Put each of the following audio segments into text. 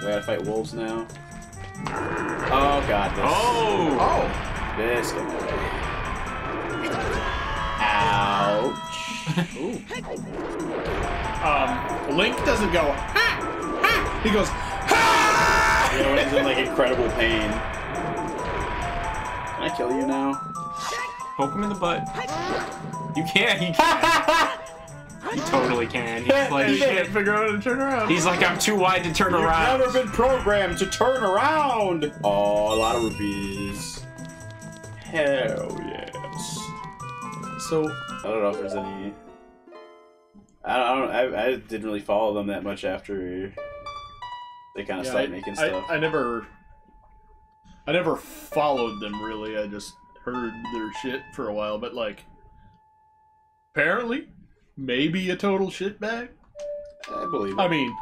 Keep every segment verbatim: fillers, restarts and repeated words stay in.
We gotta fight wolves now. Oh god, this. Oh! Oh! This gonna be. Ouch. Ooh. Um, Link doesn't go, ha! Ha! He goes, ha! You know, he's in like incredible pain. Can I kill you now? Poke him in the butt. You can't, he can't. He totally can. He's like, he can't figure out how to turn around. He's like, I'm too wide to turn You've around. You've never been programmed to turn around. Oh, a lot of rupees. Hell yes. So I don't know if there's any. I don't. I, don't, I, I didn't really follow them that much after they kind of yeah, started I, making stuff. I, I never. I never followed them really. I just heard their shit for a while, but like, apparently. Maybe a total shitbag? I believe it. I mean,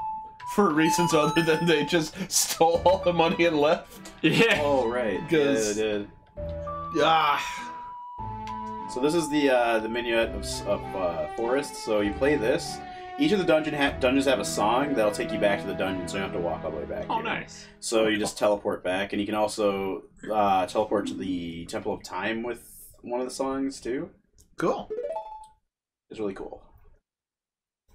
for reasons other than they just stole all the money and left. Yeah. Oh, right. Yeah, they did. Ah. So this is the uh, the minuet of, of uh, Forest. So you play this. Each of the dungeon ha dungeons have a song that'll take you back to the dungeon, so you don't have to walk all the way back. Oh, here. Nice. So you just teleport back, and you can also uh, teleport to the Temple of Time with one of the songs, too. Cool. It's really cool.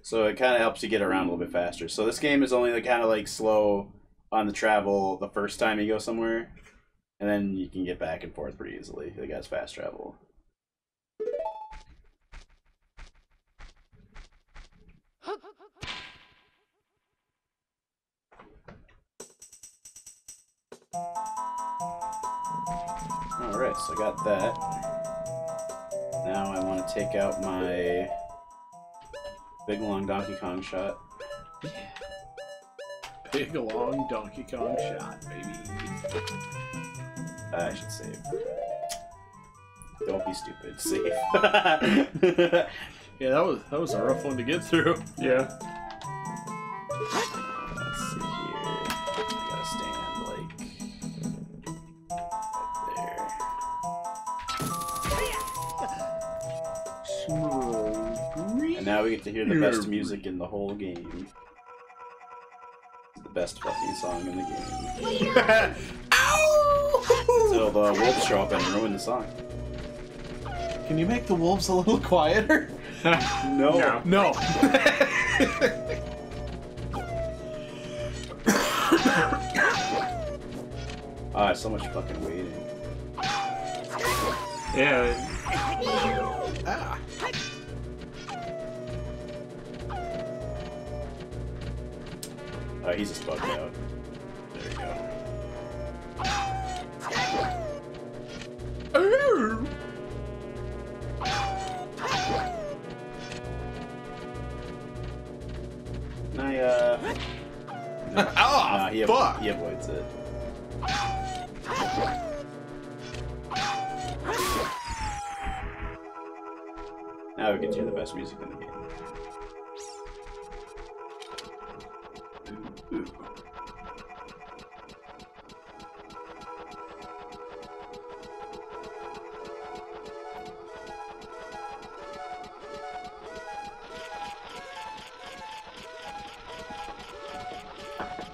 So it kind of helps you get around a little bit faster. So this game is only like, kind of like slow on the travel the first time you go somewhere. And then you can get back and forth pretty easily. It has fast travel. Alright, so I got that. Now I want to take out my big long Donkey Kong shot. Yeah. Big long Donkey Kong shot, baby. I should save. Don't be stupid. Save. Yeah, that was that was a rough one to get through. Yeah. Let's see here. I gotta stand like. And now we get to hear the best music in the whole game. The best fucking song in the game. Ow! Until the wolves show up and ruin the song. Can you make the wolves a little quieter? No. No. No. Ah, uh, so much fucking waiting. Yeah. Ah. Oh, he's just bugged out. There you go. Can I, uh... No. Ah, no, he, fuck. Avo he avoids it. Now we get to hear the best music in the game.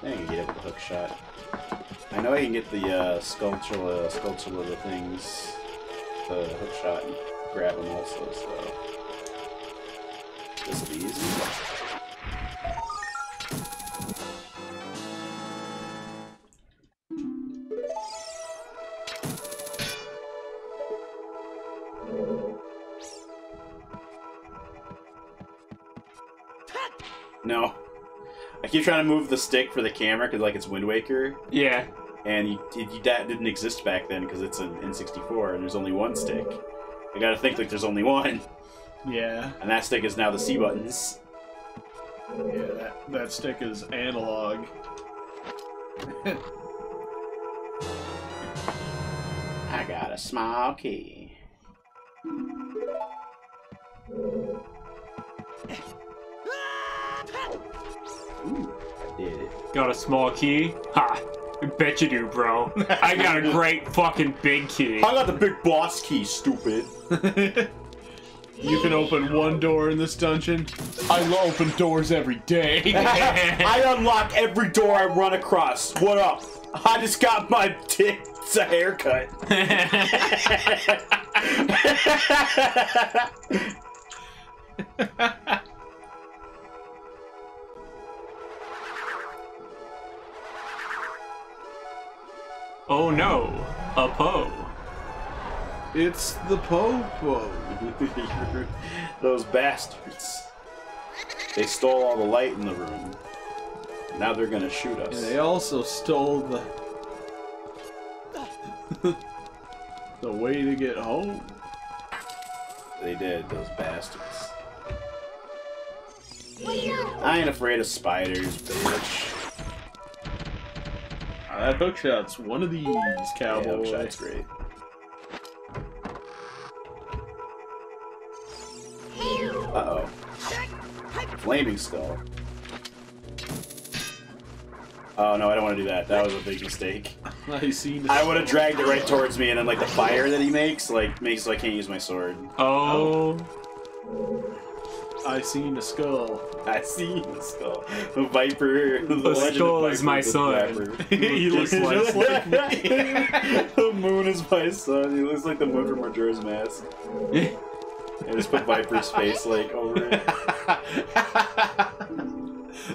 I can get up with a hook shot. I know I can get the uh, sculptula, sculptula the things, the hook shot, and grab them also. So this will be easy. No. I keep trying to move the stick for the camera because, like, it's Wind Waker. Yeah. And you, you, that didn't exist back then because it's an N sixty-four and there's only one stick. I gotta think, like, there's only one. Yeah. And that stick is now the C buttons. Yeah, that, that stick is analog. I got a small key. Ooh, I did it. Got a small key? Ha! I bet you do, bro. I got a great fucking big key. I got the big boss key, stupid. You can open one door in this dungeon. I open doors every day. I unlock every door I run across. What up? I just got my tits a haircut. Oh no, a po. It's the po-po. Those bastards. They stole all the light in the room. Now they're gonna shoot us. And they also stole the... the way to get home. They did, those bastards. I ain't afraid of spiders, bitch. That hookshot's one of these, cowboys. Yeah, hookshot's great. Uh-oh. Flaming skull. Oh, no, I don't want to do that. That was a big mistake. I seen I would have dragged it right towards me, and then, like, the fire that he makes, like, makes it so I can't use my sword. Oh. oh. I seen a skull. I seen a skull. The Viper. The, the skull is my son. He looks just like me. The moon is my son. He looks like the moon from Majora's Mask. I just put Viper's face, like, over it.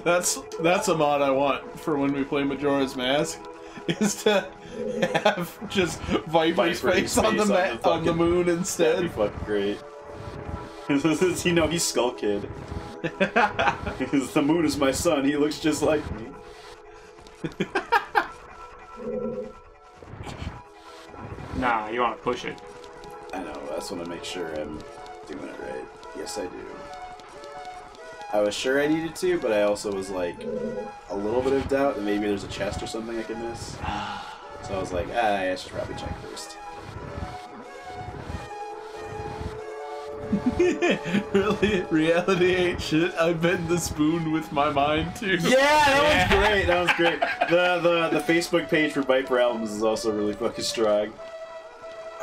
That's that's a mod I want for when we play Majora's Mask, is to have just Viper's, Viper's face, face on the, on the, fucking, on the moon instead. That'd be fucking great. You know, he's Skull Kid. The moon is my son, he looks just like me. Nah, you want to push it. I know, I just want to make sure I'm doing it right. Yes, I do. I was sure I needed to, but I also was like a little bit of doubt that maybe there's a chest or something I could miss. So I was like, ah, I should probably check first. Really? Reality ain't shit. I bent the spoon with my mind too. Yeah, that yeah. was great. That was great. The, the the Facebook page for Viper albums is also really fucking strong.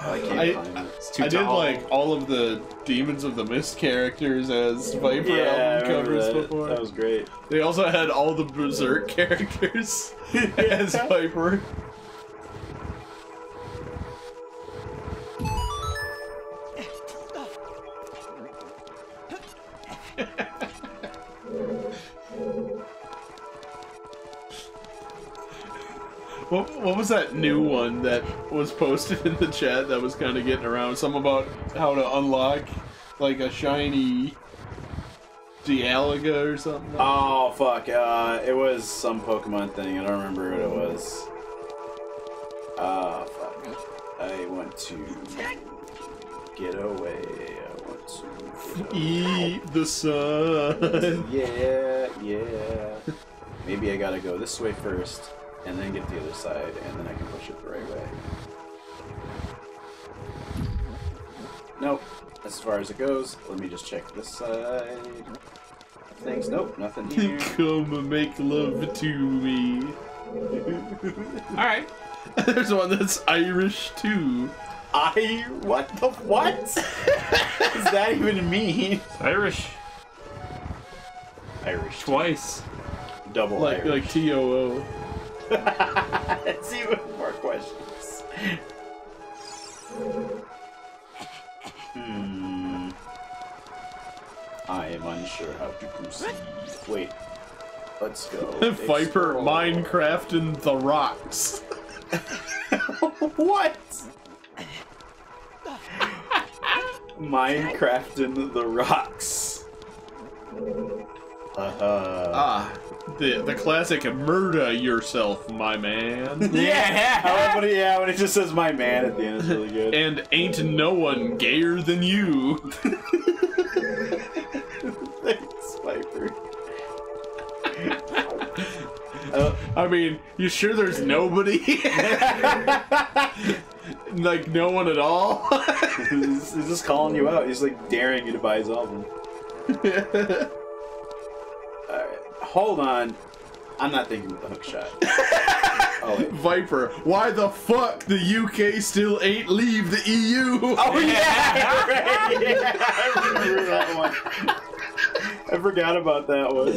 Oh, I can't I, find it. It's too I tall. did like all of the Demons of the Mist characters as Viper yeah, album covers that. before. That was great. They also had all the Berserk characters as Viper. What, what was that new one that was posted in the chat that was kind of getting around? Something about how to unlock, like, a shiny Dialga or something? Oh, fuck. Uh, it was some Pokemon thing. I don't remember what it was. Ah, uh, fuck. I want to get away. I want to get away. Eat the sun. Yeah, yeah. Maybe I gotta go this way first. And then get the other side, and then I can push it the right way. Nope. As far as it goes, let me just check this side. Thanks. Nope. Nothing here. Come and make love to me. Alright. There's one that's Irish, too. I... What the... What? What does that even mean? It's Irish. Irish. Twice. Double like, Irish. Like T O O. Let's see with more questions. Hmm. I am unsure how to proceed. Wait. Let's go. Viper, Explore. Minecraft, and the rocks. What? Minecraft and the rocks. Uh-huh. Ah, the the classic murder yourself, my man. Yeah, when it, yeah, when it just says "my man" at the end, it's really good. And ain't no one gayer than you. Thanks, Viper. uh, I mean, you sure there's nobody? Like no one at all. He's, he's just calling you out. He's like daring you to buy his album. Hold on, I'm not thinking with the hookshot. Oh, Viper, why the fuck the U K still ain't leave the E U? Oh yeah, right. Yeah, I remember that one. I forgot about that one.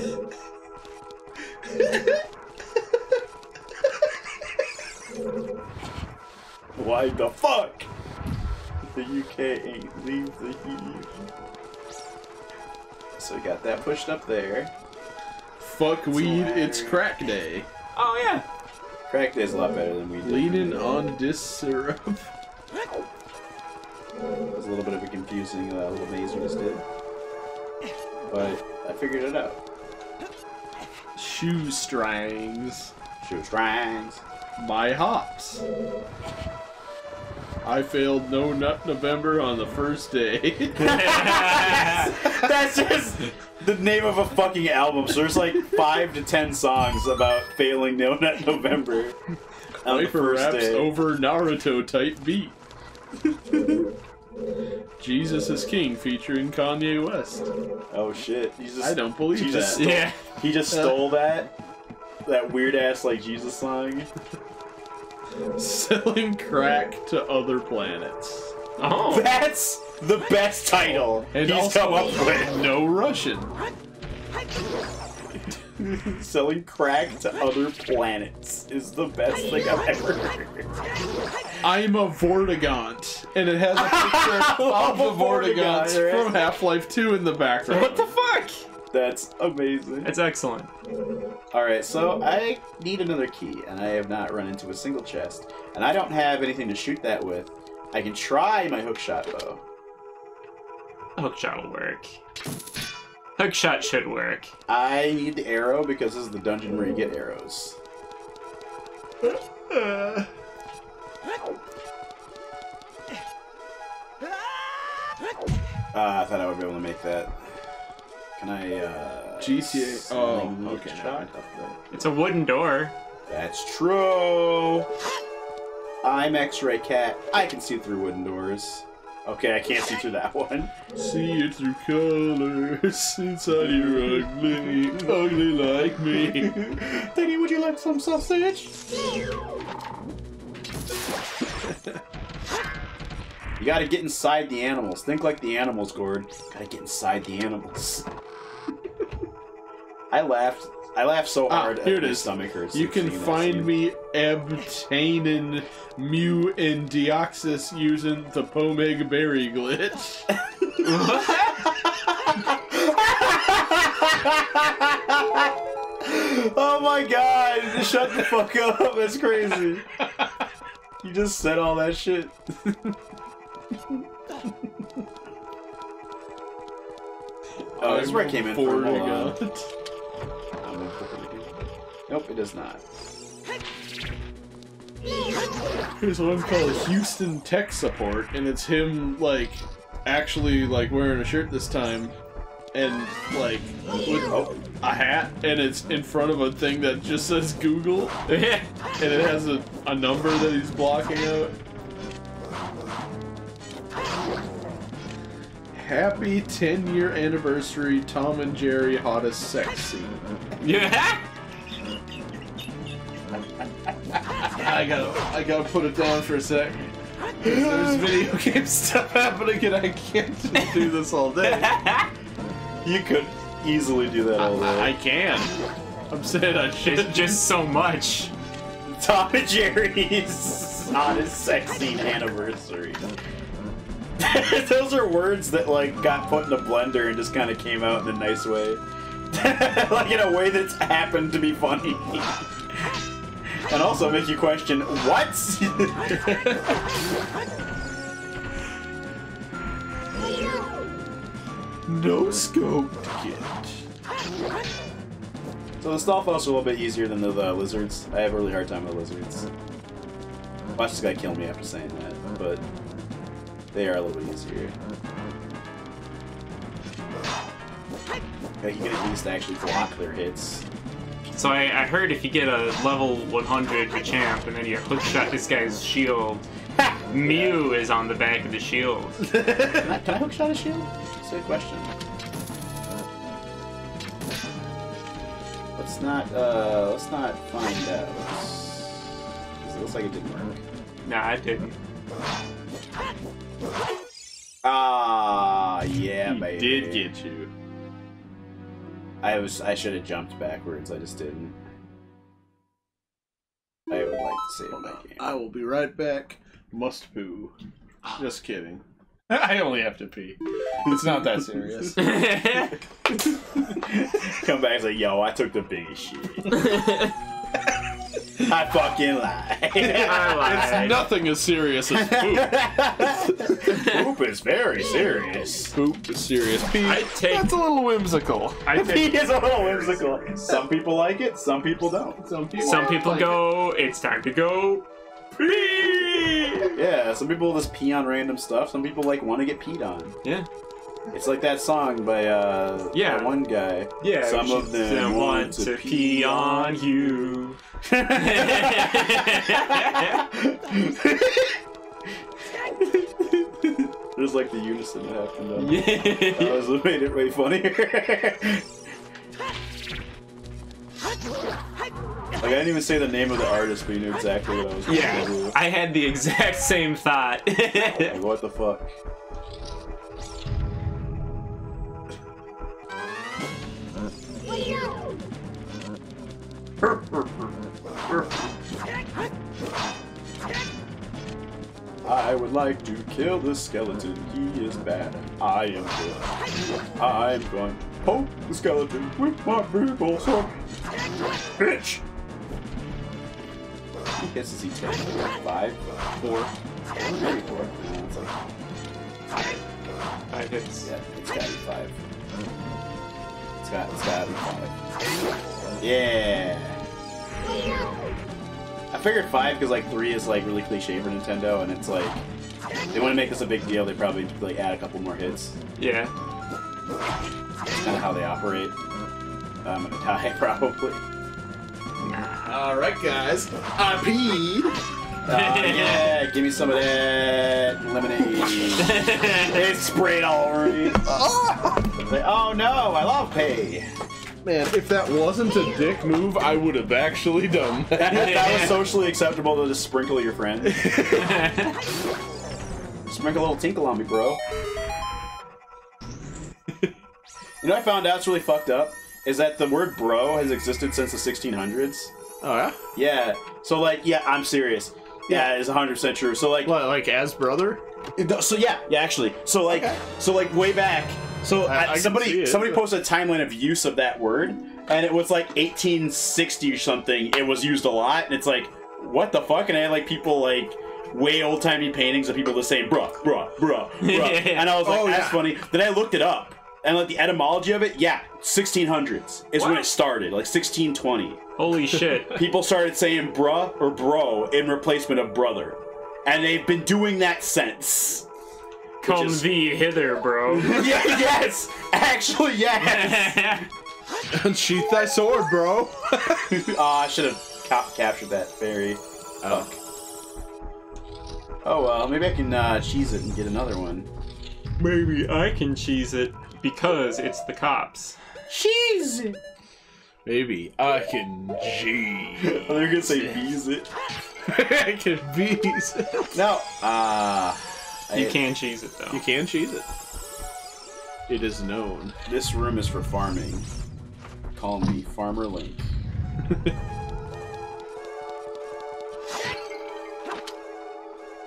Why the fuck the U K ain't leave the E U? So we got that pushed up there. Fuck weed, it's crack day. Oh yeah. Crack day's a lot better than we did. Leaning on this syrup. That was a little bit of a confusing uh, little maze we just did. But I figured it out. Shoestrings. Shoestrings. My hops. I failed No Nut November on the first day. That's just the name of a fucking album. So there's like five to ten songs about failing No Nut November. Viper raps day. Over Naruto type beat. Jesus is King featuring Kanye West. Oh shit! Just, I don't believe that. Just stole, yeah, he just stole that that weird ass like Jesus song. Selling crack to other planets. Oh, that's the best title and he's also come up with. No Russian. Selling crack to other planets is the best thing I've ever heard. I'm a Vortigaunt, and it has a picture of the Vortigaunts right? from Half-Life two in the background. What the fuck? That's amazing. That's excellent. Alright, so I need another key, and I have not run into a single chest. And I don't have anything to shoot that with. I can try my hookshot bow. Hookshot will work. Hookshot should work. I need the arrow because this is the dungeon where you get arrows. Uh, I thought I would be able to make that. Can I, uh... G T A... Oh, okay. No, it's a wooden door. That's true. I'm X-Ray Cat. I can see through wooden doors. Okay, I can't see through that one. See it through colors inside your ugly, ugly like me. Danny, would you like some sausage? You gotta get inside the animals. Think like the animals, Gord. Gotta get inside the animals. I laughed. I laugh so hard ah, here at it my is. Stomach hurts. You can find me obtaining Mew and Deoxys using the Pomeg Berry glitch. Oh my god! Shut the fuck up! That's crazy. You just said all that shit. Oh, that's where I came in for a while. Nope, it does not. Here's one called Houston Tech Support, and it's him, like, actually, like, wearing a shirt this time, and, like, with oh, a hat, and it's in front of a thing that just says Google, and it has a, a number that he's blocking out. Happy ten year anniversary, Tom and Jerry hottest sex scene. Yeah! I gotta, I gotta put it down for a sec. There's video game stuff happening and I can't just do this all day. You could easily do that all day. I, I can. I'm saying I should. Just so much. Tom and Jerry's not as sexy anniversary. Those are words that like got put in a blender and just kind of came out in a nice way. Like in a way that's happened to be funny. And also make you question, what? No scope to get. So the stall fights are a little bit easier than the, the lizards. I have a really hard time with lizards. Watch this guy kill me after saying that, but they are a little bit easier. You can at least actually block their hits. So I, I heard if you get a level one hundred for champ and then you hookshot this guy's shield, Mew yeah. is on the back of the shield. Can I, can I hookshot a shield? That's a good question. Let's not, uh, let's not find out. So it looks like it didn't work. Nah, it didn't. Ah, yeah, he baby. Did get you. I was. I should have jumped backwards. I just didn't. I would like to save my game. I will be right back. Must poo. Just kidding. I only have to pee. It's not that serious. Come back and like, yo, I took the biggest shit. I fucking lied. I lied. It's nothing as serious as poop. Poop is very serious. Poop is serious. Pee, I take, that's a little whimsical. I take, pee is a little whimsical. Some people like it, some people don't. Some people, some people like go, it. It's time to go pee! Yeah, some people just pee on random stuff. Some people, like, want to get peed on. Yeah. It's like that song by, uh, yeah. by one guy. Yeah. Some of them want to pee on you. There's, like, the unison that happened on. Yeah. That was what made it way funnier. Like, I didn't even say the name of the artist, but you knew exactly what I was going yeah, to do. I had the exact same thought. Like, what the fuck? I would like to kill the skeleton. He is bad. I am good. I'm going to poke the skeleton with my brutal sword. Bitch! He guesses he takes five, four, three, four. It's like five hits. Yeah, it's gotta be five. It's got, it's gotta be five. Yeah. I figured five because like three is like really cliche for Nintendo, and it's like they want to make this a big deal. They probably like add a couple more hits. Yeah. That's kind of how they operate. I'm gonna die probably. Alright guys, I peed! Uh, yeah, give me some of that lemonade. It's sprayed all over me. Oh. Like, oh no, I love pay. Man, if that wasn't a dick move, I would have actually done that. That was socially acceptable to just sprinkle your friend. Sprinkle a little tinkle on me, bro. You know what I found out it's really fucked up? Is that the word bro has existed since the sixteen hundreds. Oh, yeah? Yeah. So, like, yeah, I'm serious. Yeah, yeah. It's one hundred percent true. So, like... What, like, as brother? So, yeah. Yeah, actually. So, like, okay. so like way back... So, I, I somebody it, somebody but... posted a timeline of use of that word, and it was, like, eighteen sixty or something. It was used a lot, and it's like, what the fuck? And I had, like, people, like... way old-timey paintings of people just saying, bruh, bruh, bruh, bruh. And I was like, oh, that's yeah. funny. Then I looked it up. And like the etymology of it, yeah, sixteen hundreds is what? When it started, like sixteen twenty. Holy shit. People started saying bruh or bro in replacement of brother. And they've been doing that since. Come is... thee hither, bro. Yeah, yes! Actually, yes! Unsheath thy sword, bro. Aw, uh, I should have ca captured that fairy. Fuck. Oh. oh, well, maybe I can uh, cheese it and get another one. Maybe I can cheese it. Because it's the cops. Cheese it. Maybe I can cheese. They're gonna say bees it. I can bees it. No. Uh, you I, can cheese it though. You can cheese it. It is known. This room is for farming. Call me Farmer Link.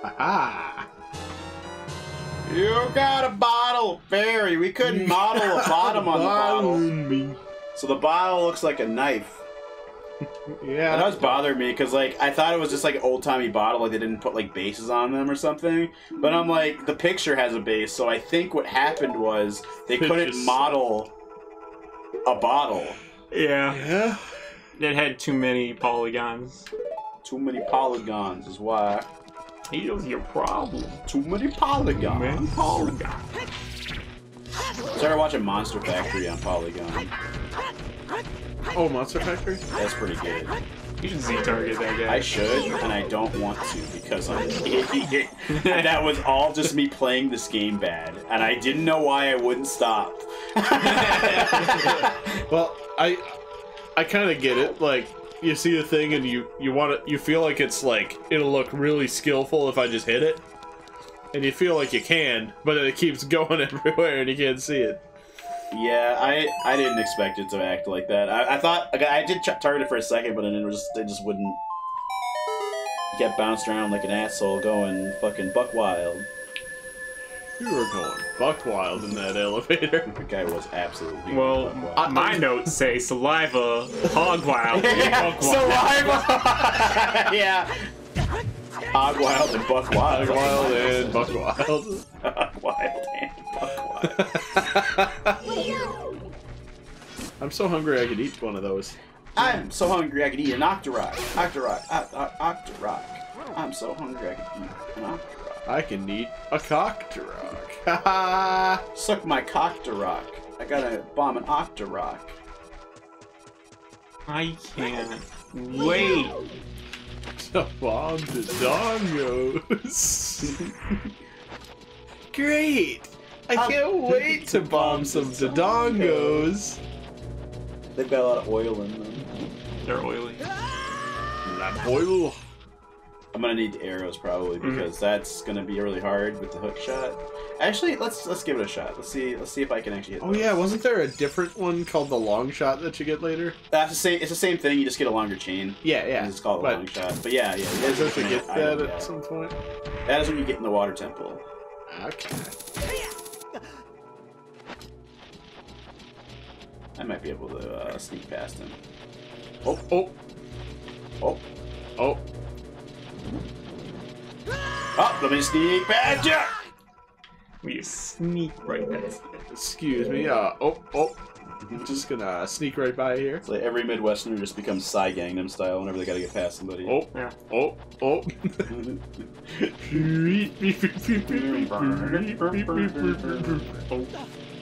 Aha! You got a bottle, Barry. We couldn't model a bottom on the bottle. So the bottle looks like a knife. Yeah. That does bother me because, like, I thought it was just like an old timey bottle, like they didn't put like bases on them or something. But I'm like, the picture has a base, so I think what happened was they couldn't model a bottle. Yeah. Yeah. It had too many polygons. Too many polygons is why. Here's your problem. Too many polygons. Too many polygons. I started watching Monster Factory on Polygon. Oh, Monster Factory? That's pretty good. You should Z-target that guy. I should, and I don't want to because I'm an idiot. And that was all just me playing this game bad. And I didn't know why I wouldn't stop. Well, I I kind of get it. Like, you see the thing and you you want to you feel like it's like it'll look really skillful if I just hit it, and you feel like you can, but then it keeps going everywhere and you can't see it. Yeah, I I didn't expect it to act like that. I, I thought like, I did target it for a second, but then it just it just wouldn't. It kept bouncing around like an asshole, going fucking buck wild. You were going buck wild in that elevator. The guy was absolutely well. Buck wild. I, my notes say saliva, hog wild, and buck wild. Saliva. Yeah. Hog wild and buck wild. Hog wild and buck wild. Hog wild and buck wild. I'm so hungry I could eat one of those. I'm so hungry I could eat an octorok. Octorok. Octorok. I'm so hungry I could eat an octorok. I can eat a cocktorok. Ha ha! Suck my cocktorok. I gotta bomb an octorok. I can't wait. To bomb the dongos. Great! I can't um, wait to bomb some dongos. They've got a lot of oil in them. They're oily. That oil. I'm gonna need arrows probably because mm-hmm. that's gonna be really hard with the hook shot. Actually, let's let's give it a shot. Let's see let's see if I can actually hit. Oh those. Yeah, wasn't there a different one called the long shot that you get later? That's the same. It's the same thing. You just get a longer chain. Yeah, yeah. It's called a long shot. But yeah, yeah. You're supposed to get that at some point. That is what you get in the water temple. Okay. I might be able to uh, sneak past him. Oh, oh, oh, oh. Oh, let me sneak past you! We sneak right past you. Excuse me, uh, oh, oh. I'm just gonna sneak right by here. It's like every Midwesterner just becomes Psy Gangnam Style whenever they gotta get past somebody. Oh, yeah. Oh, oh.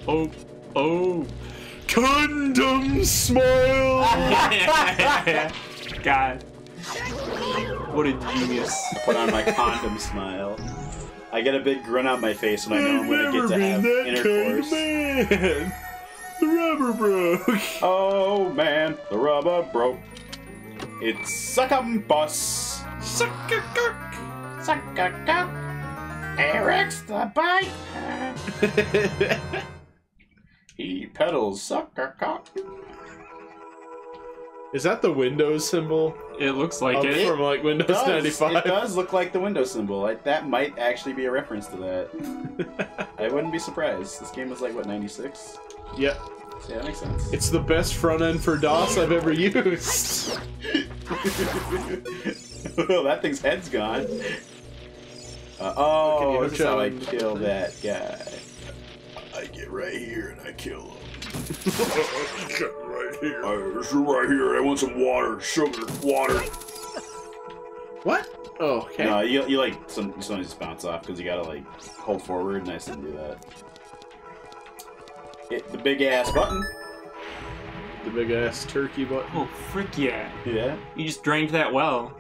Oh, oh, oh. Condom smile! God. What a genius. I put on my condom smile. I get a big grin on my face when I know I'm gonna get to have intercourse. Kind of man. The rubber broke. Oh man, the rubber broke. It's succumbus. Suckacock. Suckacock. Eric's the bike. He pedals suckacock. Is that the Windows symbol? It looks like um, it. From like Windows does. ninety-five. It does look like the Windows symbol. Like, that might actually be a reference to that. I wouldn't be surprised. This game was like, what, ninety-six? Yeah. So yeah, that makes sense. It's the best front end for DOS I've ever used. Well, that thing's head's gone. Uh, oh, this is how I kill that guy. I get right here and I kill him. Right here. I right here. I want some water, sugar, water. What? Oh, okay. No, you, you like some somebody just bounce off because you gotta like hold forward, and I didn't do that. Hit the big ass button. The big ass turkey button. Oh, frick yeah! Yeah. You just drained that well.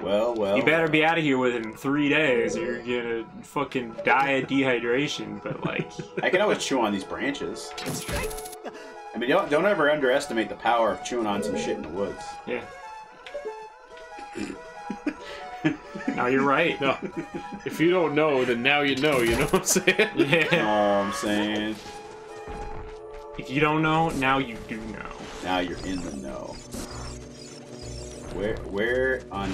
Well, well. You better be out of here within three days, or you're gonna fucking die of dehydration. But like, I can always chew on these branches. That's right. I mean, don't don't ever underestimate the power of chewing on some shit in the woods. Yeah. No, you're right. No. If you don't know, then now you know. You know what I'm saying? Yeah. Oh, I'm saying. If you don't know, now you do know. Now you're in the know. Where, where on?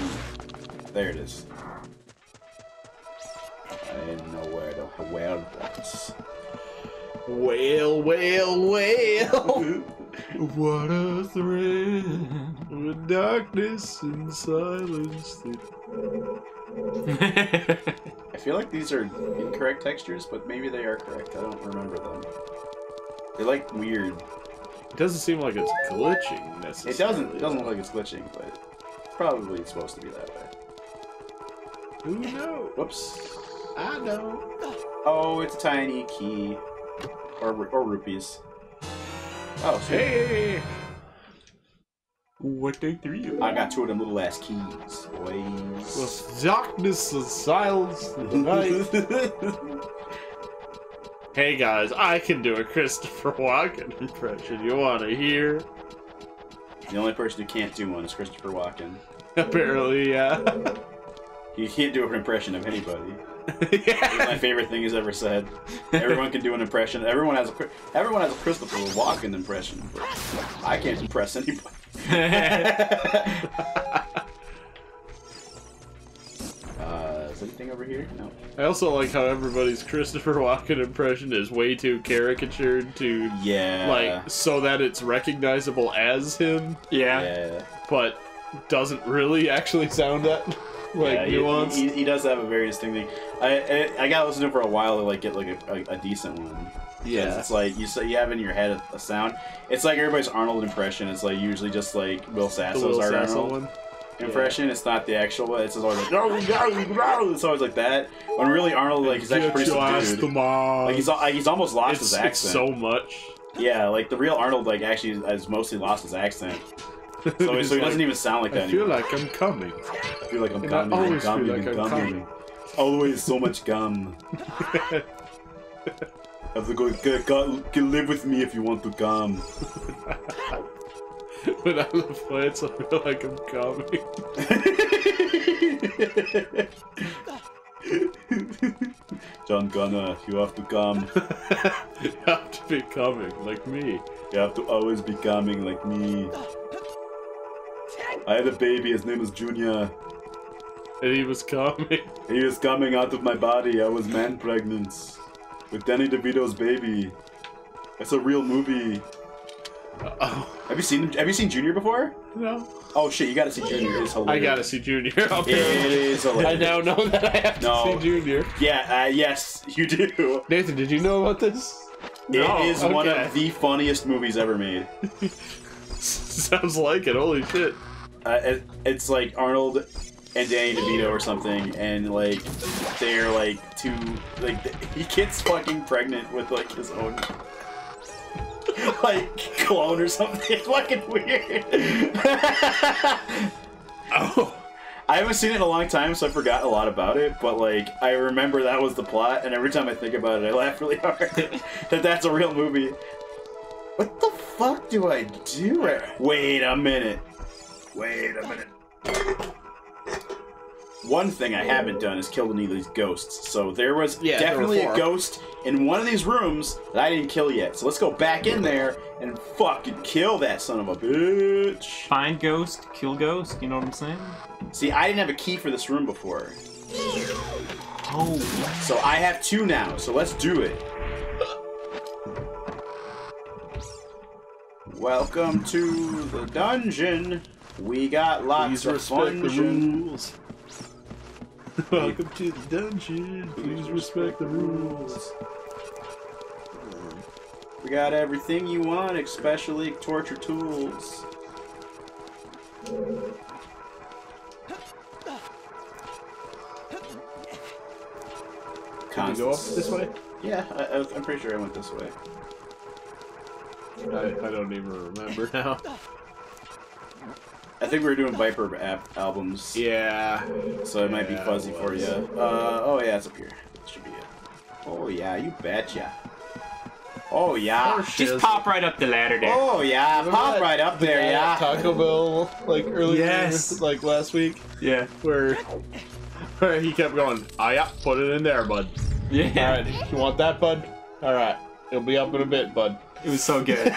There it is. I didn't know where the whale was. Whale, whale, whale. What a thrill! With darkness and silence. I feel like these are incorrect textures, but maybe they are correct. I don't remember them. They're like weird. It doesn't seem like it's glitching necessarily. It doesn't. It doesn't look like it's glitching, but probably it's supposed to be that way. Who knows? Whoops. I know. Oh, it's a tiny key, or or rupees. Oh, sweet. Hey! What day three? I got two of them little ass keys, boys. With darkness and silence tonight. Hey guys, I can do a Christopher Walken impression. You wanna hear? The only person who can't do one is Christopher Walken. Apparently, yeah. You can't do an impression of anybody. Yeah. It's my favorite thing he's ever said. Everyone can do an impression. Everyone has a everyone has a Christopher Walken impression. I can't impress anybody. uh, is anything over here? No. I also like how everybody's Christopher Walken impression is way too caricatured to yeah, like so that it's recognizable as him. Yeah. yeah. But doesn't really actually sound that. Like yeah, nuanced. He, he, he does have a very distinctive. I, I I got listening for a while to like get like a, a, a decent one. Yeah, it's like you so you have in your head a, a sound. It's like everybody's Arnold impression. It's like usually just like Will Sasso's Will Arnold one. impression. Yeah. It's not the actual one. It's always like it's always like that. When really Arnold like he's actually pretty subdued. Like he's like, he's almost lost it's, his accent. It's so much. Yeah, like the real Arnold like actually has mostly lost his accent. So, so he like, doesn't even sound like that anymore. I feel anymore. like I'm coming. I feel like I'm and coming. I always coming, feel like I'm coming. coming. Always so much gum. I have to go, go, go, go live with me if you want to come. When I love plants, I feel like I'm coming. John Connor, you have to come. You have to be coming, like me. You have to always be coming, like me. I had a baby, his name was Junior. And he was coming. He was coming out of my body. I was man pregnant. With Danny DeVito's baby. It's a real movie. Uh-oh. Have you seen have you seen Junior before? No. Oh shit, you gotta see Junior. It's hilarious. I gotta see Junior. It is hilarious. I now know that I have to no. see Junior. Yeah, uh, yes, you do. Nathan, did you know about this? It no. is okay. one of the funniest movies ever made. Sounds like it, holy shit. Uh, it, it's like Arnold and Danny DeVito or something, and like they're like two, like the, he gets fucking pregnant with like his own like clone or something. It's fucking weird. Oh, I haven't seen it in a long time, so I forgot a lot about it. But like I remember that was the plot, and every time I think about it, I laugh really hard that that's a real movie. What the fuck do I do? Wait a minute. Wait a minute. One thing I haven't done is killed any of these ghosts. So there was yeah, definitely there a ghost in one of these rooms that I didn't kill yet. So let's go back in there and fucking kill that son of a bitch. Find ghost, kill ghost, you know what I'm saying? See, I didn't have a key for this room before. Oh. So I have two now, so let's do it. Welcome to the dungeon. We got lots Please of fun rules. Welcome to the dungeon. Please, Please respect the rules. We got everything you want, especially torture tools. Can we go up this way? Yeah, I, I'm pretty sure I went this way. I, I don't even remember now. I think we were doing Viper app albums. Yeah. So it might yeah, be fuzzy for you. Uh, oh yeah, it's up here. That should be it. Oh yeah, you betcha. Oh yeah. Oh, just pop right up the ladder there. Oh yeah, remember pop right up there, yeah. Taco Bell, like earlier, yes. like last week. Yeah. Where, where he kept going, ah yeah, put it in there, bud. Yeah. Alright, you want that, bud? Alright, it'll be up in a bit, bud. It was so good.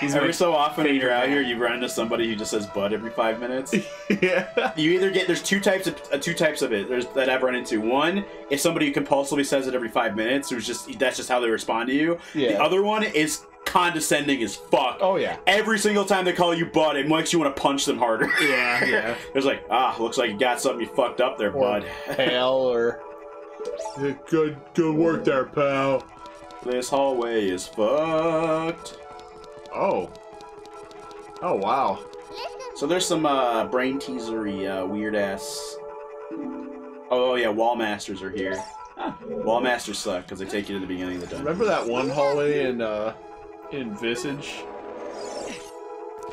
He's every so often when you're out here, you run into somebody who just says "bud" every five minutes. Yeah. You either get there's two types of uh, two types of it. There's that I've run into. One is somebody who compulsively says it every five minutes. Who's just that's just how they respond to you. Yeah. The other one is condescending as fuck. Oh yeah. Every single time they call you "bud," it makes you want to punch them harder. Yeah. Yeah. It's like ah, looks like you got something you fucked up there, or bud. Pal, or good good work there, pal. This hallway is fucked. Oh. Oh, wow. So there's some uh, brain teasery, uh, weird ass. Oh, yeah, wall masters are here. Huh. Wall masters suck because they take you to the beginning of the dungeon. Remember that one hallway in, uh, in Visage?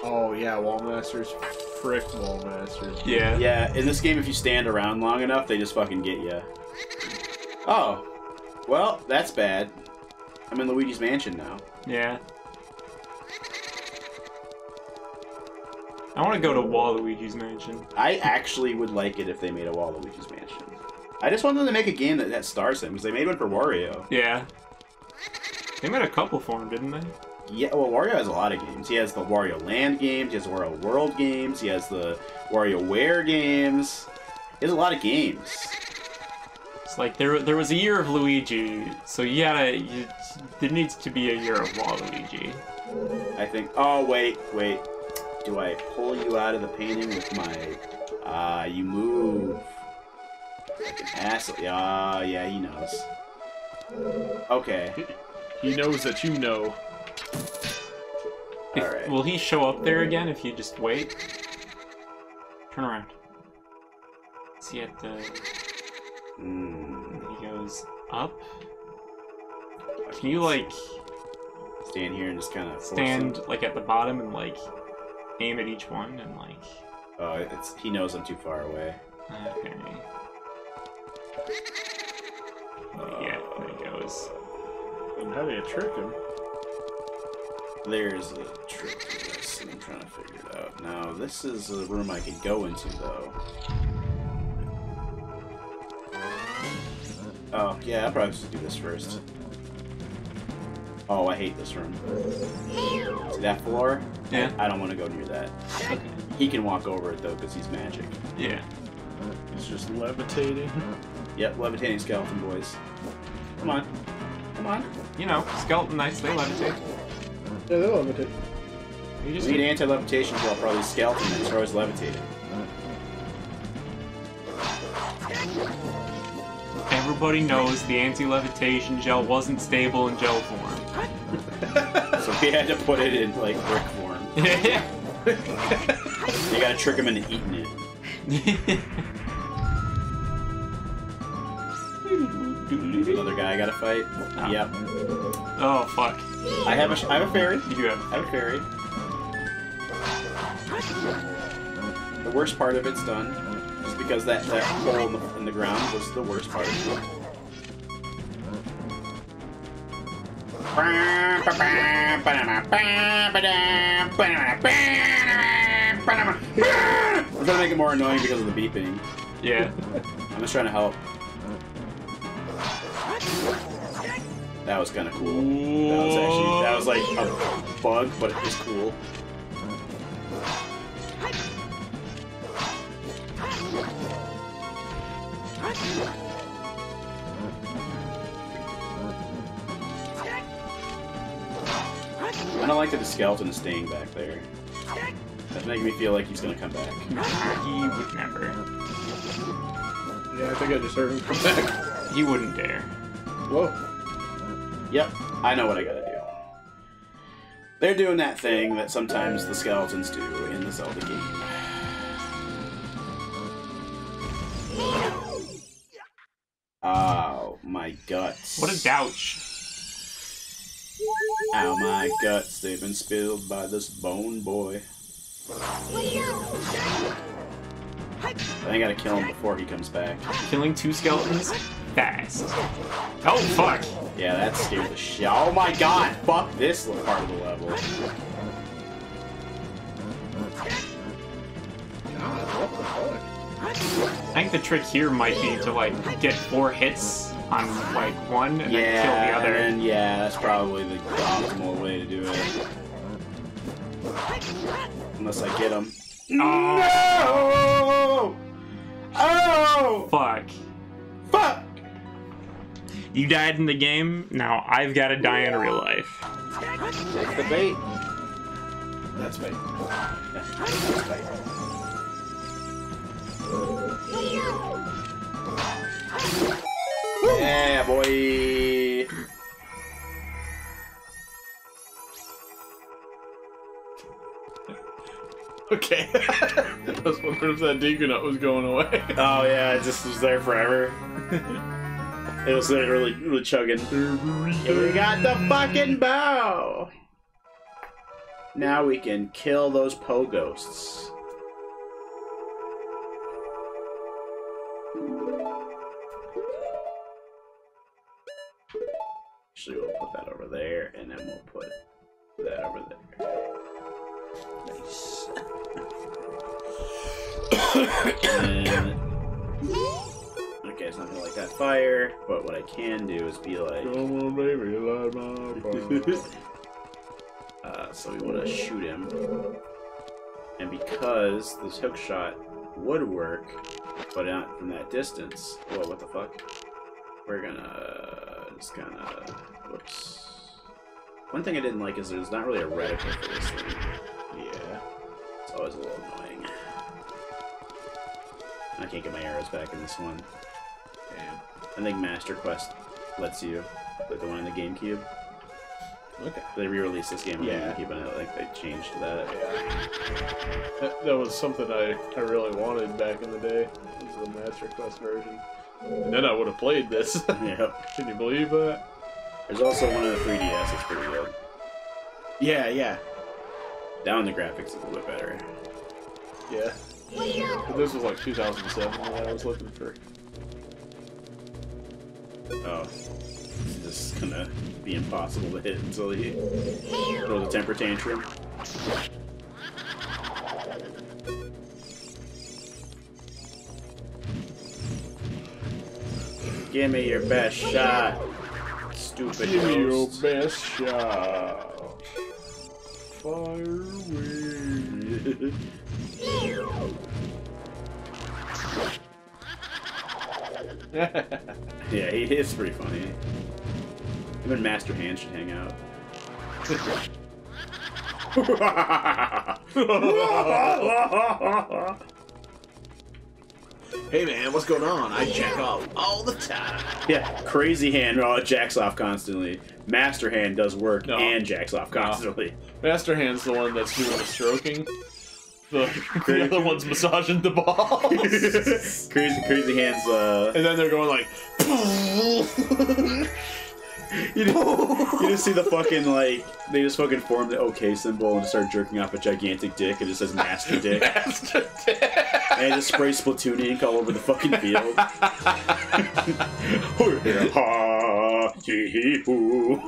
Oh, yeah, wall masters. Frick, wall masters. Yeah. Yeah, in this game, if you stand around long enough, they just fucking get you. Oh. Well, that's bad. I'm in Luigi's Mansion now. Yeah. I want to go to Waluigi's Mansion. I actually would like it if they made a Waluigi's Mansion. I just want them to make a game that, that stars them, because they made one for Wario. Yeah. They made a couple for him, didn't they? Yeah, well, Wario has a lot of games. He has the Wario Land games, he has the Wario World games, he has the WarioWare games. He has a lot of games. It's like, there there was a year of Luigi, so you gotta, you, there needs to be a year of Waluigi. I think, oh, wait, wait. Do I pull you out of the painting with my... Ah, uh, you move. Like an ass. Ah, uh, yeah, he knows. Okay. He knows that you know. If, right. Will he show up there again if you just wait? Turn around. See at the... Mm. He goes up. Can you, like... Stand here and just kind of... Stand, him? Like, at the bottom and, like... Aim at each one and like. Oh, it's he knows I'm too far away. Okay. Uh, yeah, there he goes. And how do you trick him? There's a trick to this, and I'm trying to figure it out. Now this is a room I could go into though. Oh yeah, I probably should do this first. Oh, I hate this room. See that floor? Yeah. I don't want to go near that. Okay. He can walk over it, though, because he's magic. Yeah. He's just levitating. Yep, levitating skeleton, boys. Come on. Come on. You know, skeleton knights, they levitate. Yeah, they levitate. You just need anti-levitation while probably skeleton knights are always levitating. Everybody knows the anti-levitation gel wasn't stable in gel form. So we had to put it in, like, brick form. Yeah. You gotta trick him into eating it. Another guy I gotta fight? Oh. Yep. Oh, fuck. I have a, I have a fairy. You do have a fairy. I have a fairy. The worst part of it's done. Just because that, that hole in the, in the ground was the worst part of it. I'm trying to make it more annoying because of the beeping. Yeah. I'm just trying to help. That was kind of cool. That was actually, that was like a bug, but it was cool. I don't like that the skeleton is staying back there. That's making me feel like he's gonna come back. He would never. Yeah, I think I just heard him come back. He wouldn't dare. Whoa. Yep, I know what I gotta do. They're doing that thing that sometimes the skeletons do in the Zelda game. Oh, my guts. What a douche. Ow, my guts. They've been spilled by this bone boy. I gotta kill him before he comes back. Killing two skeletons? Fast. Oh, fuck. Yeah, that scared the shit. Oh, my God. Fuck this part of the level. God, what the fuck? I think the trick here might be to, like, get four hits on, like, one and yeah, then kill the other. And yeah, that's probably the optimal way to do it. Unless I get him. Oh. No! Oh! Fuck. Fuck! You died in the game, now I've gotta die in real life. That's the bait. That's bait. That's bait. Yeah, boy. Okay. I was wondering if that deaconut was going away. Oh yeah, it just was there forever. It was there really, really chugging. And we got the fucking bow. Now we can kill those po ghosts. Actually, we'll put that over there, and then we'll put that over there. Nice. then... Okay, it's not gonna like that fire, but what I can do is be like... Come on, baby, light my fire. Uh, so we want to shoot him. And because this hook shot would work, but not from that distance... Whoa, what the fuck? We're gonna... just gonna... Whoops. One thing I didn't like is there's not really a reticle for this thing. Yeah. It's always a little annoying. I can't get my arrows back in this one. Damn. I think Master Quest lets you, like the one on the GameCube. Okay. They re-released this game on yeah. the GameCube, and I think they changed that. Yeah. That, that was something I, I really wanted back in the day. It was the Master Quest version. And then I would have played this. Yeah. Can you believe that? There's also one on the three D S that's pretty good. Yeah, yeah. Down the graphics is a little bit better. Yeah. But this was like two thousand seven when I was looking for. Oh. It's just gonna be impossible to hit until he throws a temper tantrum. Give me your best shot. Stupid. Give me your best shot. Fire away. Yeah, he is pretty funny. Even Master Hand should hang out. Hey man, what's going on? I jack off all the time. Yeah, Crazy Hand oh, jacks off constantly. Master Hand does work no. and jacks off constantly. No. Master Hand's the one that's doing the stroking. The, the other one's massaging the balls. crazy, crazy hands. Uh... And then they're going like. you, just, you just see the fucking like. They just fucking form the OK symbol and just start jerking off a gigantic dick. It just says Master Dick. Master Dick. And they just spray Splatoon ink all over the fucking field. Ha hee hee hoo.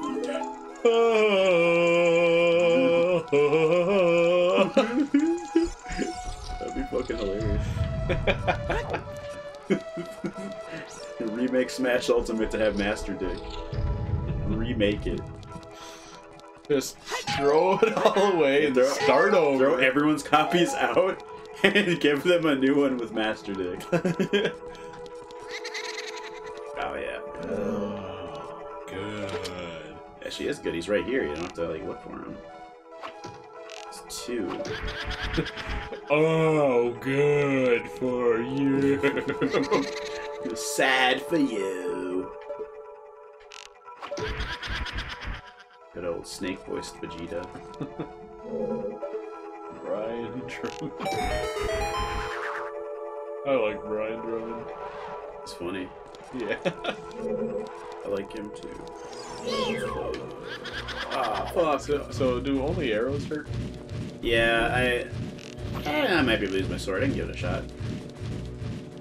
That'd be fucking hilarious. Remake Smash Ultimate to have Master Dick. Remake it. Just throw it all away and throw, start over. Throw everyone's copies out and give them a new one with Master Dick. Oh yeah. Oh, good. Yeah, she is good. He's right here. You don't have to like look for him. Two. Oh, good for you. Sad for you. Good old snake-voiced Vegeta. Brian Drummond. I like Brian Drummond. It's funny. Yeah. I like him too. Ah, fuck. So, so do only arrows hurt? Yeah, I... I might be losing my sword. I can give it a shot.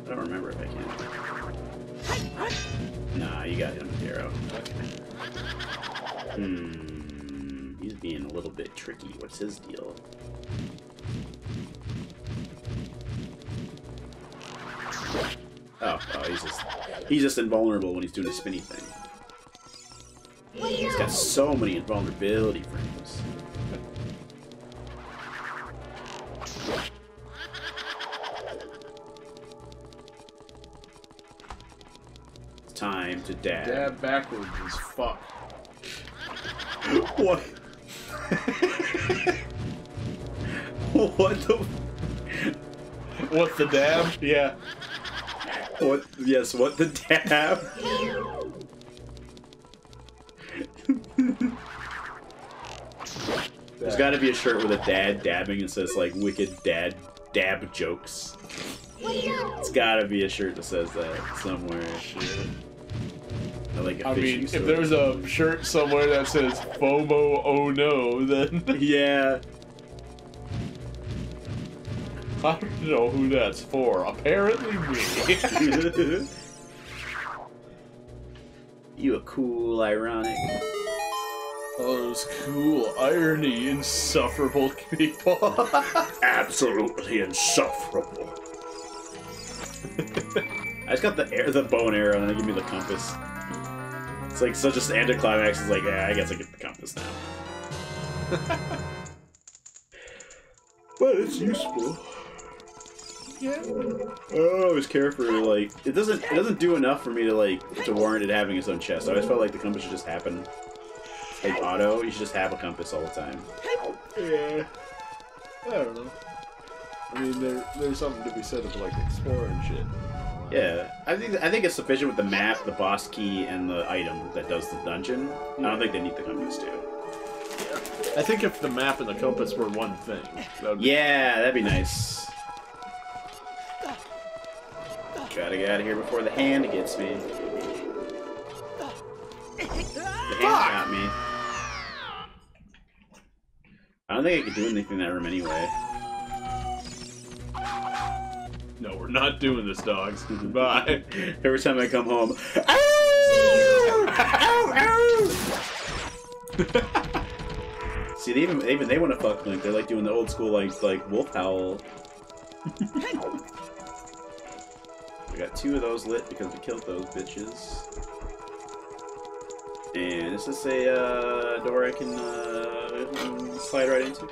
I don't remember if I can. Nah, you got him with the arrow. Okay. Hmm... He's being a little bit tricky. What's his deal? Oh, oh he's just... He's just invulnerable when he's doing a spinny thing. He's got so many invulnerability frames. Time to dab. Dab backwards as fuck. What? What the? What the dab? Yeah. What? Yes. What the dab? There's got to be a shirt with a dad dabbing and says like "Wicked Dad Dab Jokes." It's gotta be a shirt that says that somewhere. Shit. I, like a I mean, sword. If there's a shirt somewhere that says FOMO oh no, then... Yeah. I don't know who that's for. Apparently me. You a cool ironic. Oh, those cool irony insufferable people. Absolutely insufferable. I just got the air, the bow and arrow, and then they give me the compass. It's like such an anticlimax. It's like, yeah, I guess I get the compass now. But it's useful. Yeah. I always care for like it doesn't it doesn't do enough for me to like to warrant it having its own chest. I always felt like the compass should just happen. Like auto, you should just have a compass all the time. Yeah. I don't know. I mean, there, there's something to be said of like exploring and shit. Yeah, I think I think it's sufficient with the map, the boss key, and the item that does the dungeon. Yeah. I don't think they need the compass too. Yeah. I think if the map and the compass were one thing, that would be yeah, that'd be nice. Gotta get out of here before the hand gets me. The hand got me. I don't think I could do anything in that room anyway. No, we're not doing this, dogs. Goodbye. Every time I come home, ow! Ow! Ow! See, they even, even they want to fuck Link. They're like doing the old school, like, like wolf howl. We got two of those lit because we killed those bitches. And is this a uh, door I can uh, slide right into?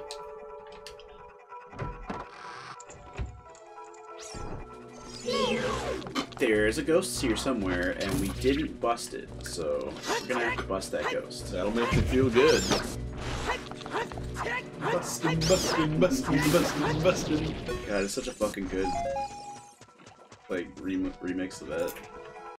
There's a ghost here somewhere, and we didn't bust it, so we're gonna have to bust that ghost. That'll make you feel good. Bustin', bustin', bustin', bustin', bustin'. God, it's such a fucking good, like, rem remix of that.